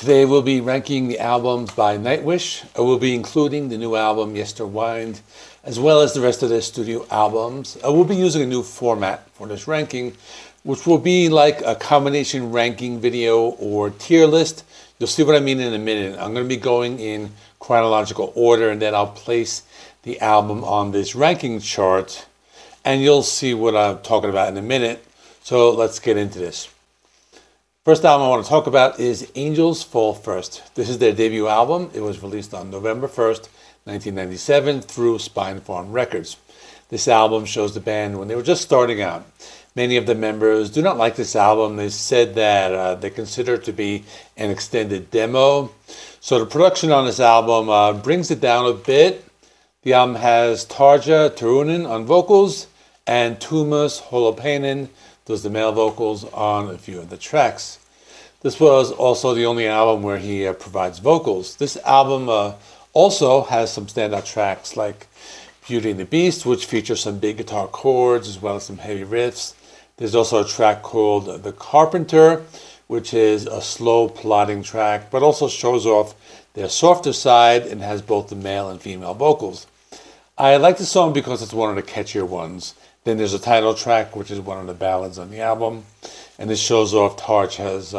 Today we'll be ranking the albums by Nightwish, and we'll be including the new album Yesterwynde, as well as the rest of their studio albums. We'll be using a new format for this ranking, which will be like a combination ranking video or tier list. You'll see what I mean in a minute. I'm going to be going in chronological order, and then I'll place the album on this ranking chart, and you'll see what I'm talking about in a minute. So let's get into this. First album I want to talk about is Angels Fall First. This is their debut album. It was released on November 1st, 1997 through Spinefarm Records. This album shows the band when they were just starting out. Many of the members do not like this album. They said that they consider it to be an extended demo. So the production on this album brings it down a bit. The album has Tarja Turunen on vocals and Tumas Holopainen does the male vocals on a few of the tracks. This was also the only album where he provides vocals. This album also has some standout tracks like Beauty and the Beast, which features some big guitar chords as well as some heavy riffs. There's also a track called The Carpenter, which is a slow plodding track, but also shows off their softer side and has both the male and female vocals. I like this song because it's one of the catchier ones. Then there's a title track, which is one of the ballads on the album, and this shows off Tarja's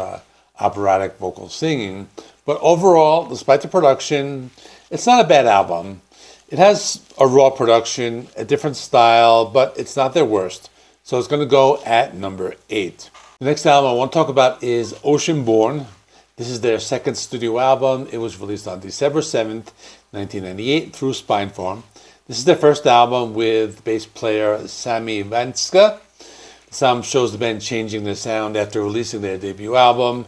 operatic vocal singing. But overall, despite the production, it's not a bad album. It has a raw production, a different style, but it's not their worst. So it's going to go at number 8. The next album I want to talk about is Oceanborn. This is their second studio album. It was released on December 7th, 1998 through Spinefarm. This is their first album with bass player Sammy Vänskä. This album shows the band changing their sound after releasing their debut album.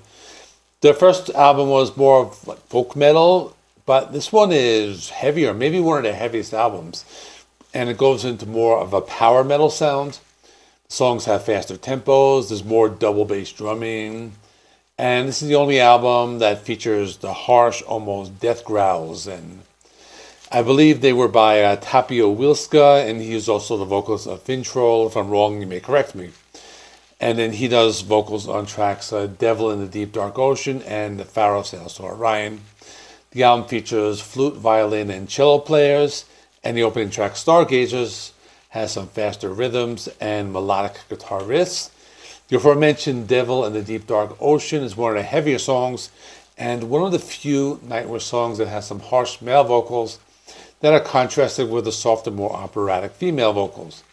Their first album was more of like folk metal, but this one is heavier, maybe one of their heaviest albums. And it goes into more of a power metal sound. The songs have faster tempos, there's more double bass drumming. And this is the only album that features the harsh, almost death growls. And I believe they were by Tapio Wilska, and he is also the vocalist of Fintroll. If I'm wrong, you may correct me. And then he does vocals on tracks Devil in the Deep Dark Ocean and The Pharaoh Sails to Orion. The album features flute, violin, and cello players, and the opening track Stargazers has some faster rhythms and melodic guitar riffs. The aforementioned Devil in the Deep Dark Ocean is one of the heavier songs and one of the few Nightwish songs that has some harsh male vocals that are contrasted with the softer, more operatic female vocals.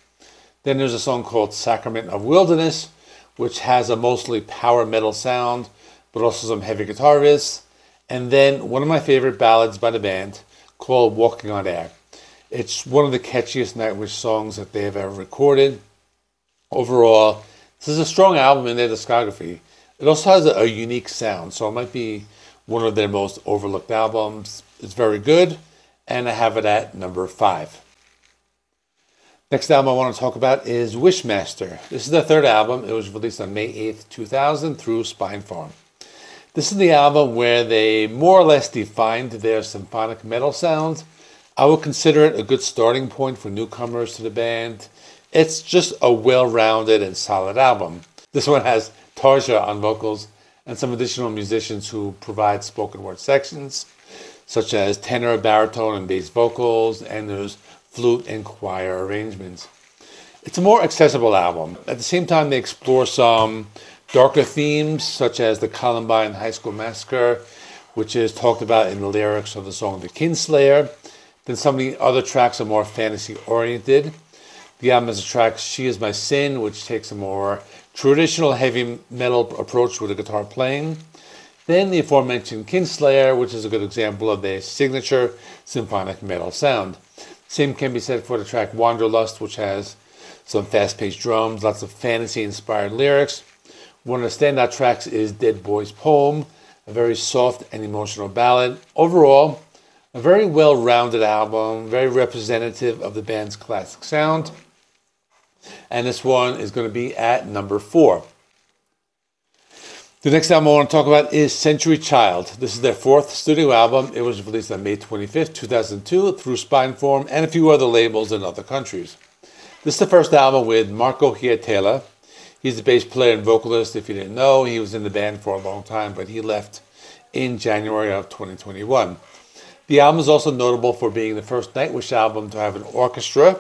Then there's a song called Sacrament of Wilderness, which has a mostly power metal sound, but also some heavy guitar riffs. And then one of my favorite ballads by the band called Walking on Air. It's one of the catchiest Nightwish songs that they have ever recorded. Overall, this is a strong album in their discography. It also has a unique sound, so it might be one of their most overlooked albums. It's very good. And I have it at number 5. Next album I want to talk about is Wishmaster. This is their third album. It was released on May 8th, 2000 through Spinefarm. This is the album where they more or less defined their symphonic metal sound. I would consider it a good starting point for newcomers to the band. It's just a well-rounded and solid album. This one has Tarja on vocals and some additional musicians who provide spoken word sections, such as tenor, baritone, and bass vocals, and there's flute and choir arrangements. It's a more accessible album. At the same time, they explore some darker themes, such as the Columbine High School Massacre, which is talked about in the lyrics of the song The Kinslayer. Then some of the other tracks are more fantasy-oriented. The album has a track, She Is My Sin, which takes a more traditional heavy metal approach with the guitar playing. Then the aforementioned Kinslayer, which is a good example of their signature symphonic metal sound. Same can be said for the track Wanderlust, which has some fast-paced drums, lots of fantasy-inspired lyrics. One of the standout tracks is Dead Boy's Poem, a very soft and emotional ballad. Overall, a very well-rounded album, very representative of the band's classic sound. And this one is going to be at number 4. The next album I want to talk about is Century Child. This is their fourth studio album. It was released on May 25th, 2002 through Spinefarm and a few other labels in other countries. This is the first album with Marco Hietala. He's the bass player and vocalist. If you didn't know, he was in the band for a long time, but he left in January of 2021. The album is also notable for being the first Nightwish album to have an orchestra,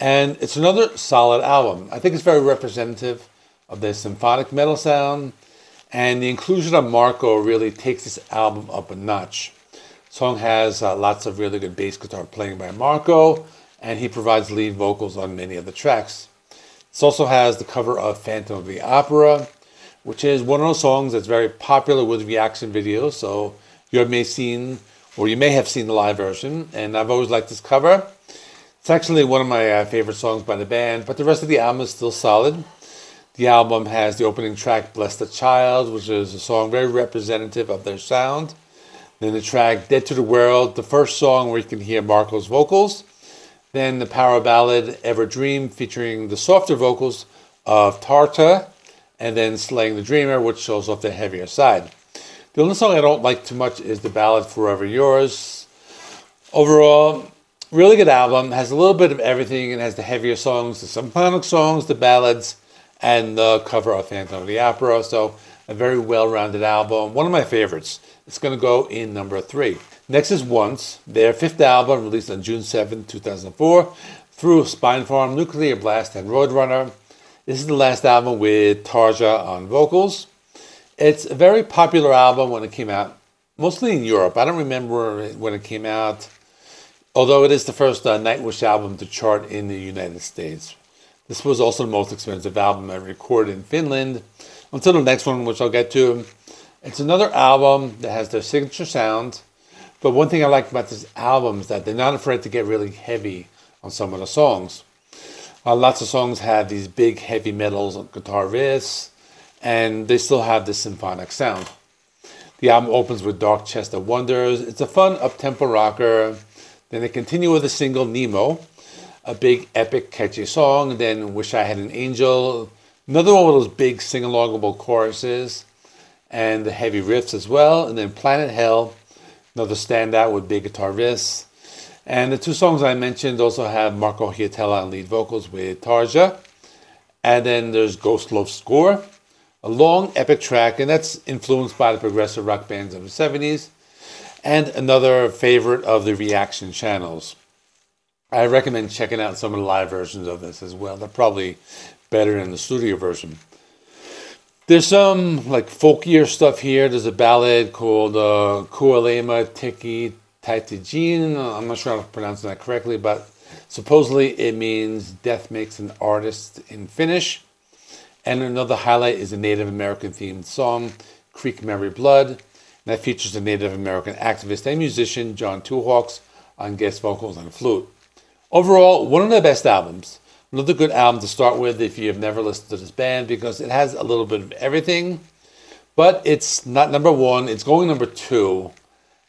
and it's another solid album. I think it's very representative of their symphonic metal sound, and the inclusion of Marco really takes this album up a notch. The song has lots of really good bass guitar playing by Marco, and he provides lead vocals on many of the tracks. This also has the cover of Phantom of the Opera, which is one of those songs that's very popular with reaction videos, so you may have seen, or you may have seen the live version, and I've always liked this cover. It's actually one of my favorite songs by the band, but the rest of the album is still solid. The album has the opening track, Bless the Child, which is a song very representative of their sound. Then the track, Dead to the World, the first song where you can hear Marco's vocals. Then the power ballad, Ever Dream, featuring the softer vocals of Tarja, and then Slaying the Dreamer, which shows off the heavier side. The only song I don't like too much is the ballad Forever Yours. Overall, really good album, has a little bit of everything, and has the heavier songs, the symphonic songs, the ballads, and the cover of Phantom of the Opera, so a very well-rounded album, one of my favorites. It's going to go in number 3. Next is Once, their fifth album, released on June 7, 2004, through Spinefarm, Nuclear Blast, and Roadrunner. This is the last album with Tarja on vocals. It's a very popular album when it came out, mostly in Europe. I don't remember when it came out, although it is the first Nightwish album to chart in the United States. This was also the most expensive album I recorded in Finland, until the next one, which I'll get to. It's another album that has their signature sound, but one thing I like about this album is that they're not afraid to get really heavy on some of the songs. Lots of songs have these big heavy metals on guitar riffs, and they still have this symphonic sound. The album opens with Dark Chest of Wonders. It's a fun up-tempo rocker. Then they continue with a single, Nemo, a big, epic, catchy song. Then Wish I Had an Angel, another one of those big sing-alongable choruses, and the heavy riffs as well. And then Planet Hell, another standout with big guitar riffs. And the two songs I mentioned also have Marco Hietala on lead vocals with Tarja. And then there's Ghost Love Score, a long epic track, and that's influenced by the progressive rock bands of the 70s. And another favorite of the reaction channels. I recommend checking out some of the live versions of this as well. They're probably better than the studio version. There's some like folkier stuff here. There's a ballad called Kuolema Teki Taitijin. I'm not sure how to pronounce that correctly, but supposedly it means death makes an artist in Finnish. And another highlight is a Native American themed song, Creek Mary Blood, and that features the Native American activist and musician John Two Hawks on guest vocals and flute. Overall, one of the best albums. Another good album to start with if you have never listened to this band, because it has a little bit of everything, but it's not number 1. It's going number 2.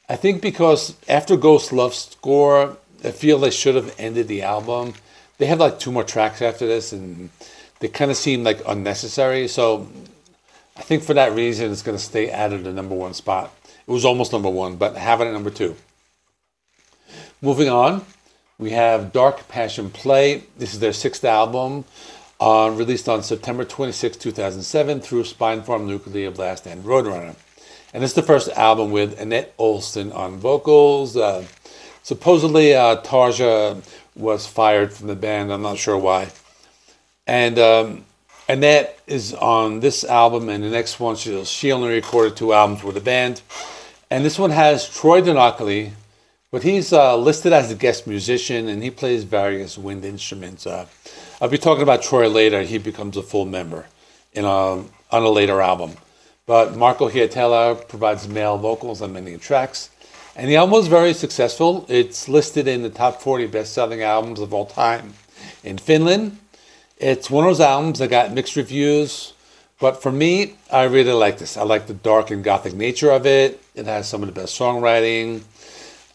I think because after Ghost Love Score, I feel they should have ended the album. They have like 2 more tracks after this, and they kind of seem like unnecessary. So I think for that reason, it's going to stay out of the number 1 spot. It was almost number 1, but have it at number 2. Moving on, we have Dark Passion Play. This is their 6th album, released on September 26, 2007, through Spinefarm, Nuclear Blast, and Roadrunner. And it's the first album with Anette Olzon on vocals. Supposedly, Tarja was fired from the band. I'm not sure why. And Anette is on this album, and the next one, she only recorded 2 albums with the band. And this one has Troy Donockley, but he's listed as a guest musician, and he plays various wind instruments. I'll be talking about Troy later. He becomes a full member on a later album. But Marco Hietala provides male vocals on many tracks. And the album was very successful. It's listed in the top 40 best-selling albums of all time in Finland. It's one of those albums that got mixed reviews. But for me, I really like this. I like the dark and gothic nature of it. It has some of the best songwriting.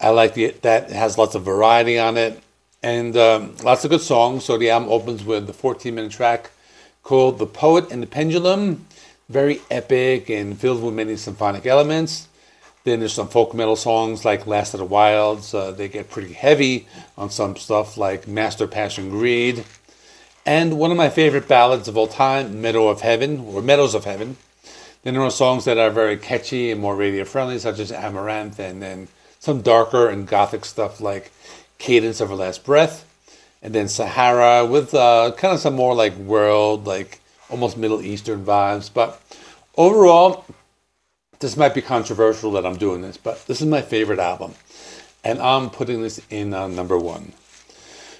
I like that it has lots of variety on it. And lots of good songs. So the album opens with the 14-minute track called The Poet and the Pendulum. Very epic and filled with many symphonic elements. Then there's some folk metal songs like Last of the Wilds. They get pretty heavy on some stuff like Master Passion Greed. And one of my favorite ballads of all time, Meadows of Heaven. Then there are songs that are very catchy and more radio-friendly, such as Amaranth, and then some darker and gothic stuff like Cadence of Her Last Breath, and then Sahara, with kind of some more like world, like almost Middle Eastern vibes. But overall, this might be controversial that I'm doing this, but this is my favorite album, and I'm putting this in on #1.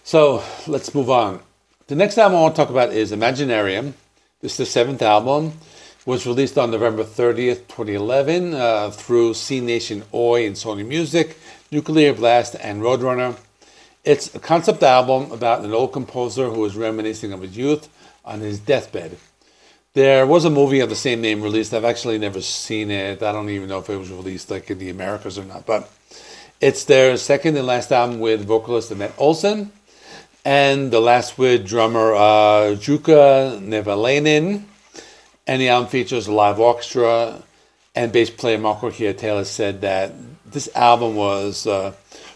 So let's move on. The next album I want to talk about is Imaginarium. This is the 7th album. It was released on November 30th, 2011 through C Nation Oi and Sony Music, Nuclear Blast, and Roadrunner. It's a concept album about an old composer who is reminiscing of his youth on his deathbed. There was a movie of the same name released. I've actually never seen it. I don't even know if it was released like in the Americas or not, but it's their 2nd and last album with vocalist Anette Olzon and the last with drummer Jukka Nevalainen. And the album features a live orchestra, and bass player Marco Hietala said that this album was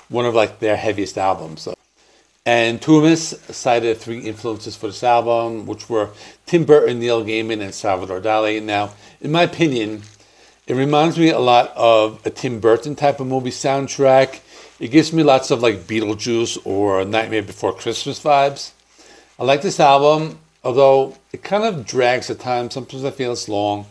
one of like their heaviest albums. And Tumas cited 3 influences for this album, which were Tim Burton, Neil Gaiman, and Salvador Dali. Now, in my opinion, it reminds me a lot of a Tim Burton type of movie soundtrack. It gives me lots of like Beetlejuice or Nightmare Before Christmas vibes. I like this album, although it kind of drags at times. Sometimes I feel it's long.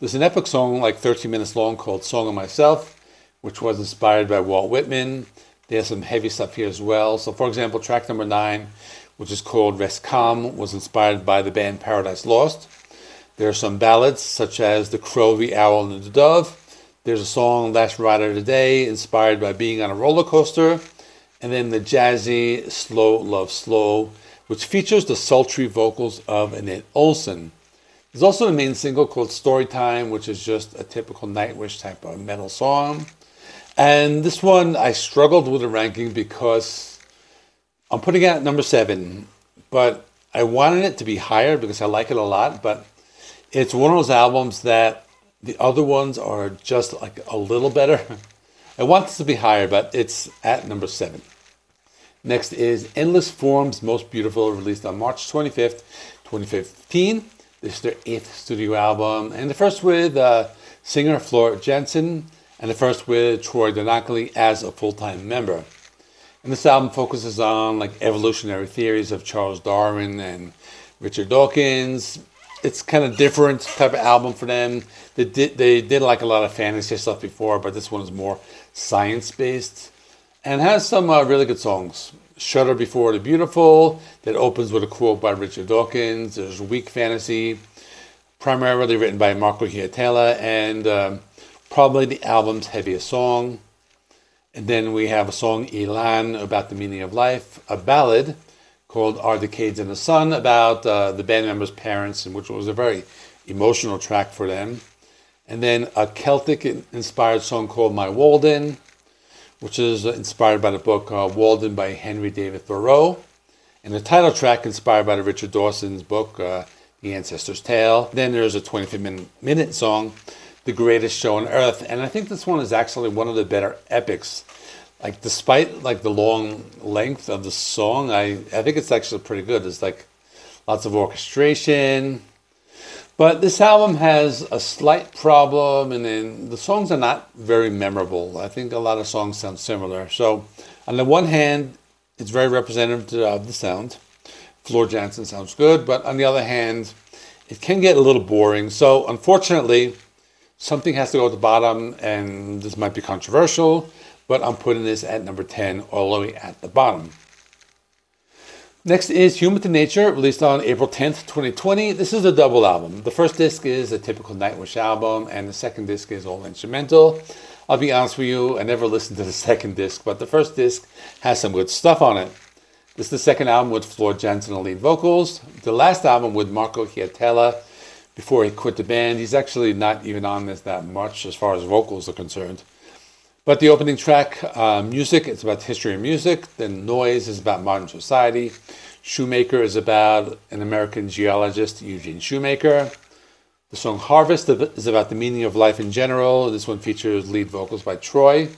There's an epic song, like 13 minutes long, called Song of Myself, which was inspired by Walt Whitman. There's some heavy stuff here as well. So for example, track number 9, which is called Rest Calm, was inspired by the band Paradise Lost. There are some ballads such as The Crow, The Owl, and The Dove. There's a song, Last Ride of the Day, inspired by being on a roller coaster. And then the jazzy Slow Love Slow, which features the sultry vocals of Anette Olzon. There's also the main single called Storytime, which is just a typical Nightwish type of metal song. And this one, I struggled with the ranking because I'm putting it at #7, but I wanted it to be higher because I like it a lot, but it's one of those albums that the other ones are just like a little better. I want this to be higher, but it's at #7. Next is Endless Forms Most Beautiful, released on March 25th, 2015. This is their 8th studio album, and the first with singer Flora Jansen, and the first with Troy Donockley as a full-time member. And this album focuses on like evolutionary theories of Charles Darwin and Richard Dawkins. It's kind of different type of album for them. They did like a lot of fantasy stuff before, but this one is more science-based and has some really good songs. Shudder Before the Beautiful, that opens with a quote by Richard Dawkins. There's Weak Fantasy, primarily written by Marco Hietala, and probably the album's heaviest song. And then we have a song, Elan, about the meaning of life, a ballad called Our Decades in the Sun, about the band members' parents, and which was a very emotional track for them. And then a Celtic-inspired song called My Walden, which is inspired by the book Walden by Henry David Thoreau, and the title track inspired by the Richard Dawson's book The Ancestor's Tale. Then there's a 25-minute song, The Greatest Show on Earth, and I think this one is actually one of the better epics. Like, despite like the long length of the song, I think it's actually pretty good. There's like lots of orchestration, but this album has a slight problem, and then the songs are not very memorable. I think a lot of songs sound similar. So on the one hand, it's very representative of the sound. Flora Jansen sounds good, but on the other hand, it can get a little boring. So unfortunately, something has to go at the bottom, and this might be controversial, but I'm putting this at #10, all the way at the bottom. Next is Human to Nature, released on April 10th, 2020. This is a double album. The first disc is a typical Nightwish album, and the second disc is all instrumental. I'll be honest with you, I never listened to the second disc, but the first disc has some good stuff on it. This is the second album with Flora Jansen on lead vocals. The last album with Marco Hietala before he quit the band. He's actually not even on this that much as far as vocals are concerned. But the opening track, Music, it's about history of music. Then Noise is about modern society. Shoemaker is about an American geologist, Eugene Shoemaker. The song Harvest is about the meaning of life in general. This one features lead vocals by Troy.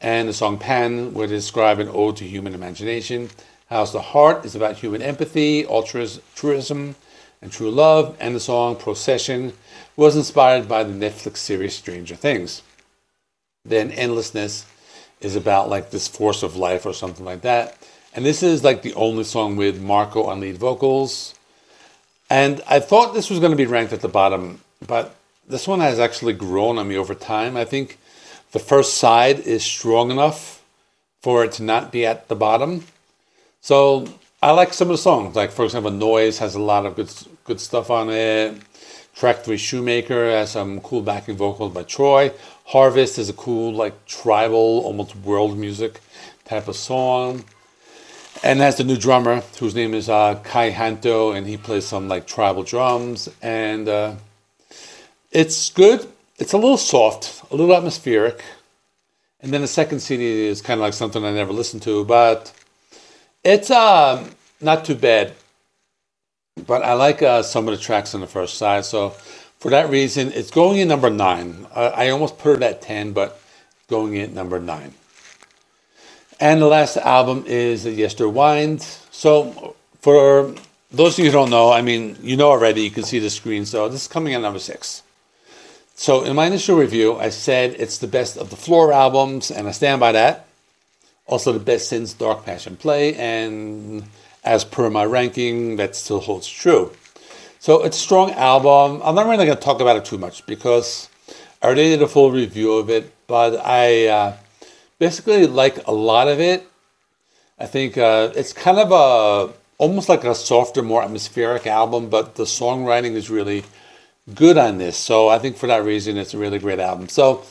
And the song Pan, where they describe an ode to human imagination. House the Heart is about human empathy, altruism, and True Love, and the song Procession was inspired by the Netflix series Stranger Things. Then Endlessness is about like this force of life or something like that. And this is like the only song with Marco on lead vocals. And I thought this was going to be ranked at the bottom, but this one has actually grown on me over time. I think the first side is strong enough for it to not be at the bottom. So I like some of the songs. Like, for example, Noise has a lot of good stuff on it. Track 3, Shoemaker, has some cool backing vocals by Troy. Harvest is a cool, like, tribal, almost world music type of song. And has the new drummer, whose name is Kai Hanto, and he plays some, like, tribal drums. And it's good. It's a little soft, a little atmospheric. And then the second CD is kind of like something I never listened to, but it's not too bad. But I like some of the tracks on the first side, so for that reason, it's going in number 9. I almost put it at 10, but going in at number 9. And the last album is Yesterwynde. So for those of you who don't know, I mean, you know already, you can see the screen, so this is coming at number 6. So in my initial review, I said it's the best of the Floor albums, and I stand by that. Also the best since Dark Passion Play, and as per my ranking, that still holds true. So it's a strong album. I'm not really going to talk about it too much because I already did a full review of it, but I basically like a lot of it. I think it's kind of almost like a softer, more atmospheric album, but the songwriting is really good on this. So I think for that reason, it's a really great album. So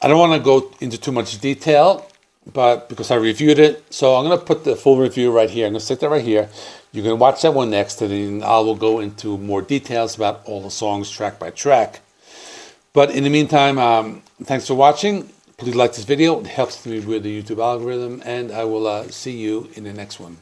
I don't want to go into too much detail, but because I reviewed it, so I'm going to put the full review right here. I'm going to stick that right here. You can watch that one next, and then I will go into more details about all the songs track by track. But in the meantime, thanks for watching. Please like this video. It helps me with the YouTube algorithm, and I will see you in the next one.